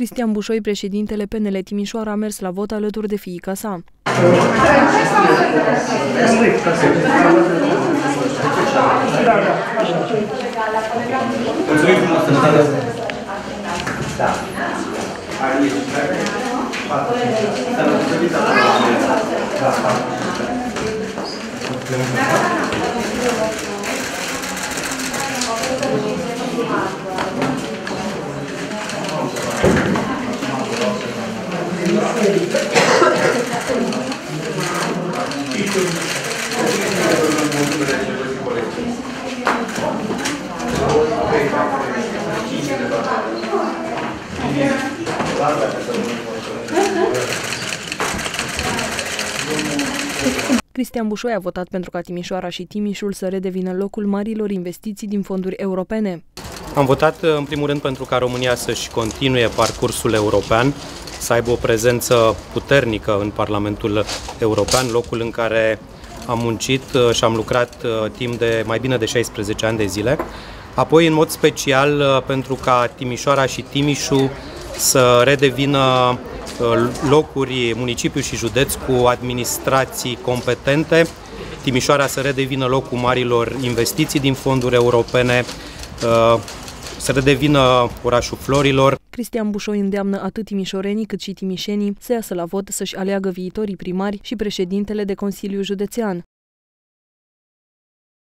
Cristian Bușoi, președintele PNL Timișoara, a mers la vot alături de fiica sa. Cristian Bușoi a votat pentru ca Timișoara și Timișul să redevină locul marilor investiții din fonduri europene. Am votat în primul rând pentru ca România să-și continue parcursul european, să aibă o prezență puternică în Parlamentul European, locul în care am muncit și am lucrat timp de mai bine de 16 ani de zile. Apoi, în mod special, pentru ca Timișoara și Timișul să redevină locuri, municipiu și județ cu administrații competente, Timișoara să redevină locul marilor investiții din fonduri europene, să redevină orașul florilor. Cristian Bușoi îndeamnă atât timișorenii cât și timișenii să iasă la vot, să-și aleagă viitorii primari și președintele de Consiliu Județean.